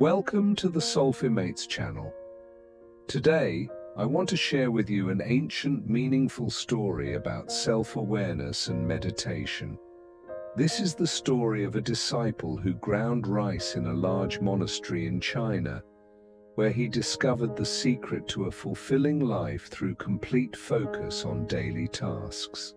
Welcome to the Soulfulmates channel. Today, I want to share with you an ancient, meaningful story about self-awareness and meditation. This is the story of a disciple who ground rice in a large monastery in China, where he discovered the secret to a fulfilling life through complete focus on daily tasks.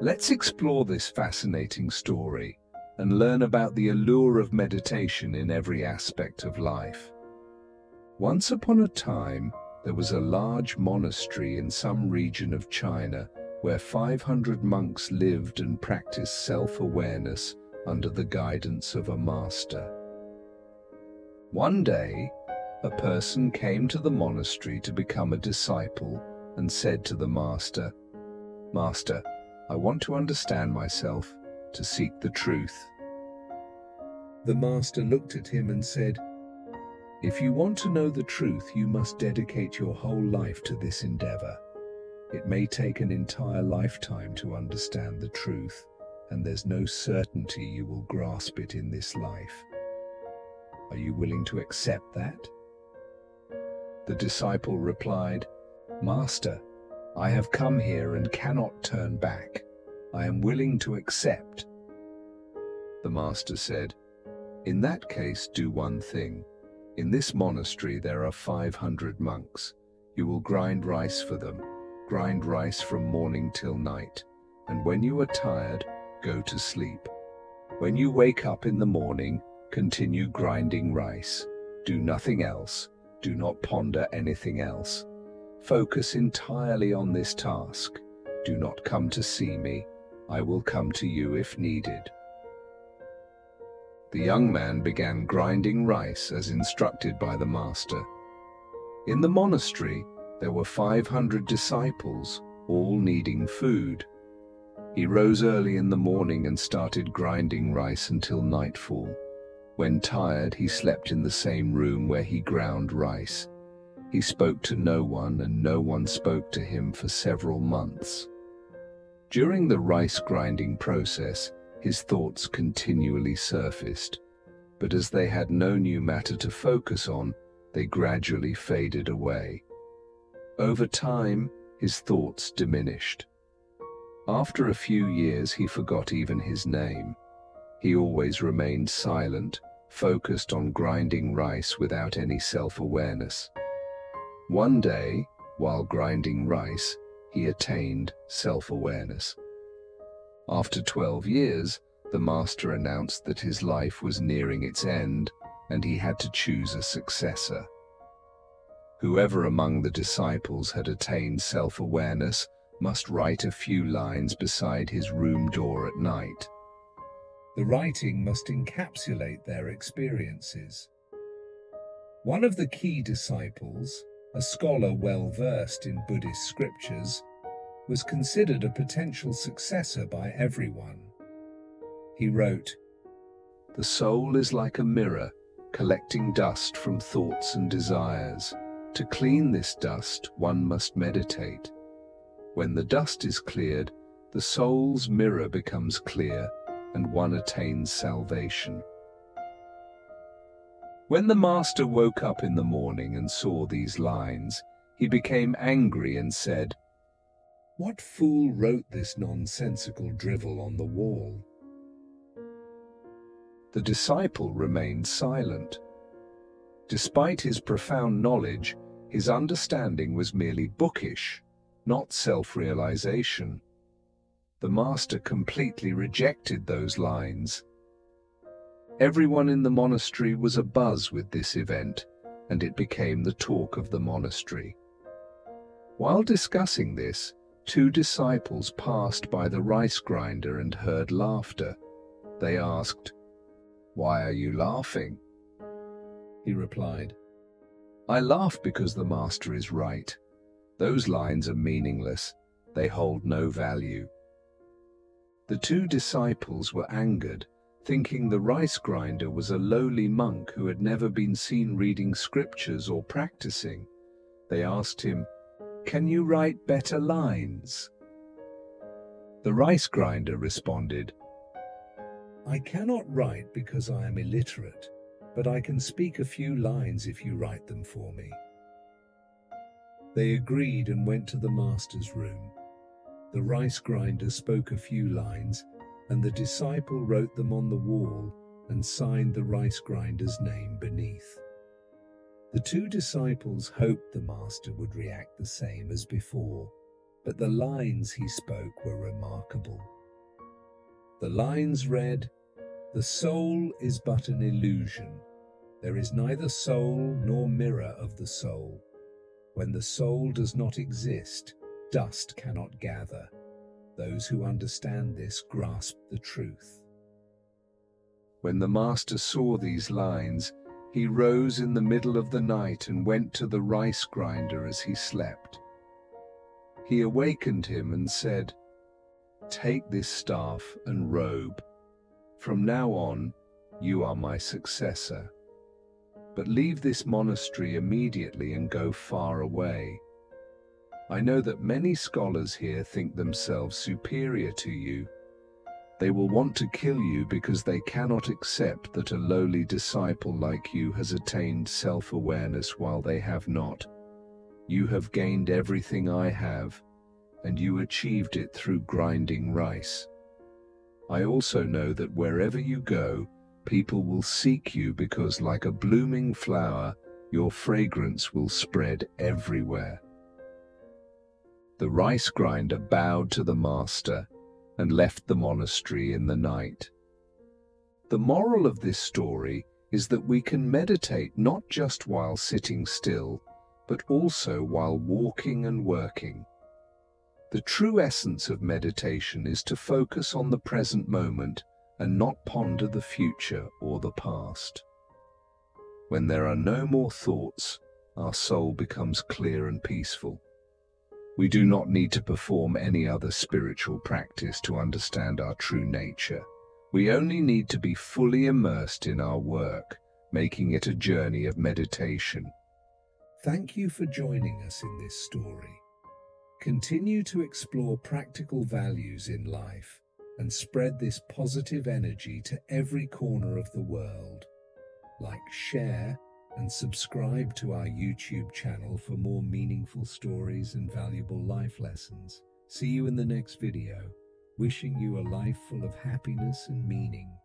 Let's explore this fascinating story and learn about the allure of meditation in every aspect of life. Once upon a time, there was a large monastery in some region of China where 500 monks lived and practiced self-awareness under the guidance of a master. One day, a person came to the monastery to become a disciple and said to the master, "Master, I want to understand myself, to seek the truth." The master looked at him and said, "If you want to know the truth, you must dedicate your whole life to this endeavor. It may take an entire lifetime to understand the truth, and there's no certainty you will grasp it in this life. Are you willing to accept that?" The disciple replied, "Master, I have come here and cannot turn back. I am willing to accept." The master said, "In that case, do one thing. In this monastery there are 500 monks. You will grind rice for them, grind rice from morning till night, and when you are tired, go to sleep. When you wake up in the morning, continue grinding rice. Do nothing else. Do not ponder anything else. Focus entirely on this task. Do not come to see me. I will come to you if needed." The young man began grinding rice as instructed by the master. In the monastery, there were 500 disciples, all needing food. He rose early in the morning and started grinding rice until nightfall. When tired, he slept in the same room where he ground rice. He spoke to no one, and no one spoke to him for several months. During the rice grinding process, his thoughts continually surfaced, but as they had no new matter to focus on, they gradually faded away. Over time, his thoughts diminished. After a few years, he forgot even his name. He always remained silent, focused on grinding rice without any self-awareness. One day, while grinding rice, he attained self-awareness. After 12 years, the master announced that his life was nearing its end, and he had to choose a successor. Whoever among the disciples had attained self-awareness must write a few lines beside his room door at night. The writing must encapsulate their experiences. One of the key disciples, a scholar well-versed in Buddhist scriptures, was considered a potential successor by everyone. He wrote, "The soul is like a mirror, collecting dust from thoughts and desires. To clean this dust, one must meditate. When the dust is cleared, the soul's mirror becomes clear, and one attains salvation." When the master woke up in the morning and saw these lines, he became angry and said, "What fool wrote this nonsensical drivel on the wall?" The disciple remained silent. Despite his profound knowledge, his understanding was merely bookish, not self-realization. The master completely rejected those lines. Everyone in the monastery was abuzz with this event, and it became the talk of the monastery. While discussing this, two disciples passed by the rice grinder and heard laughter. They asked, "Why are you laughing?" He replied, "I laugh because the master is right. Those lines are meaningless. They hold no value." The two disciples were angered, thinking the rice grinder was a lowly monk who had never been seen reading scriptures or practicing. They asked him, "Can you write better lines?" The rice grinder responded, "I cannot write because I am illiterate. but I can speak a few lines if you write them for me." They agreed and went to the master's room. The rice grinder spoke a few lines, and the disciple wrote them on the wall and signed the rice grinder's name beneath. The two disciples hoped the master would react the same as before, but the lines he spoke were remarkable. The lines read, "The soul is but an illusion. There is neither soul nor mirror of the soul. When the soul does not exist, dust cannot gather. Those who understand this grasp the truth." When the master saw these lines, he rose in the middle of the night and went to the rice grinder as he slept. He awakened him and said, "Take this staff and robe. From now on, you are my successor. But leave this monastery immediately and go far away. I know that many scholars here think themselves superior to you. They will want to kill you because they cannot accept that a lowly disciple like you has attained self-awareness while they have not. You have gained everything I have, and you achieved it through grinding rice. I also know that wherever you go, people will seek you because, like a blooming flower, your fragrance will spread everywhere." The rice grinder bowed to the master and left the monastery in the night. The moral of this story is that we can meditate not just while sitting still, but also while walking and working. The true essence of meditation is to focus on the present moment and not ponder the future or the past. When there are no more thoughts, our soul becomes clear and peaceful. We do not need to perform any other spiritual practice to understand our true nature. We only need to be fully immersed in our work, making it a journey of meditation. Thank you for joining us in this story. Continue to explore practical values in life and spread this positive energy to every corner of the world. Like, share, and subscribe to our YouTube channel for more meaningful stories and valuable life lessons. See you in the next video, wishing you a life full of happiness and meaning.